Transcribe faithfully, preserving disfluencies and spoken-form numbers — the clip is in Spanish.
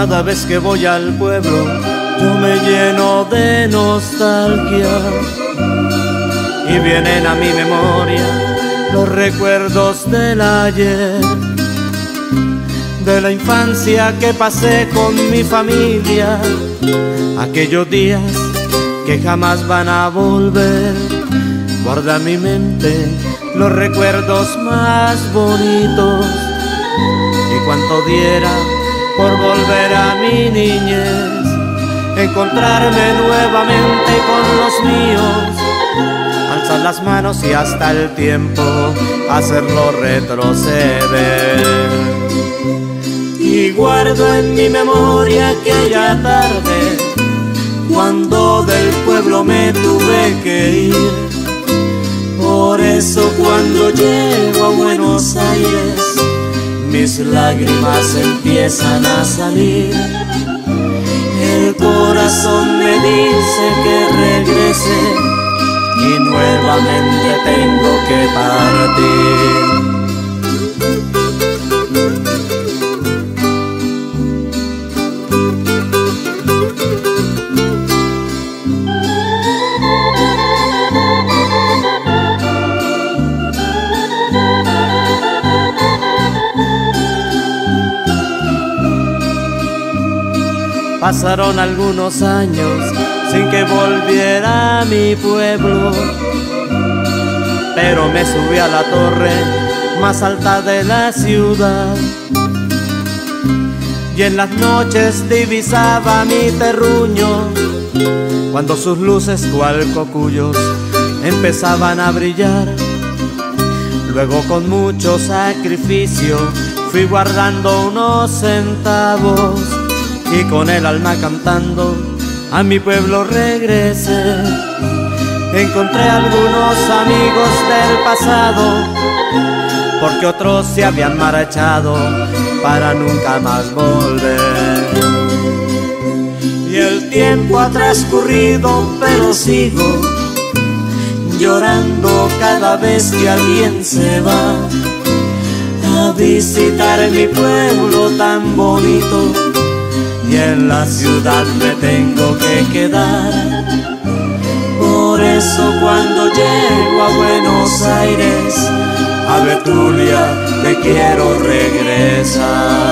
Cada vez que voy al pueblo yo me lleno de nostalgia y vienen a mi memoria los recuerdos del ayer, de la infancia que pasé con mi familia, aquellos días que jamás van a volver. Guarda en mi mente los recuerdos más bonitos y cuanto diera por volver a mi niñez, encontrarme nuevamente con los míos, alzar las manos y hasta el tiempo hacerlo retroceder. Y guardo en mi memoria aquella tarde cuando del pueblo me tuve que ir. Por eso cuando llego a Buenos Aires mis lágrimas empiezan a salir. El corazón me dice que regrese y nuevamente tengo que partir. Pasaron algunos años sin que volviera a mi pueblo, pero me subí a la torre más alta de la ciudad y en las noches divisaba mi terruño cuando sus luces cual cocuyos empezaban a brillar. Luego con mucho sacrificio fui guardando unos centavos y con el alma cantando a mi pueblo regresé. Encontré algunos amigos del pasado porque otros se habían marchado para nunca más volver. Y el tiempo ha transcurrido pero sigo llorando cada vez que alguien se va a visitar mi pueblo tan bonito. Y en la ciudad me tengo que quedar. Por eso cuando llego a Buenos Aires, a Betulia me quiero regresar.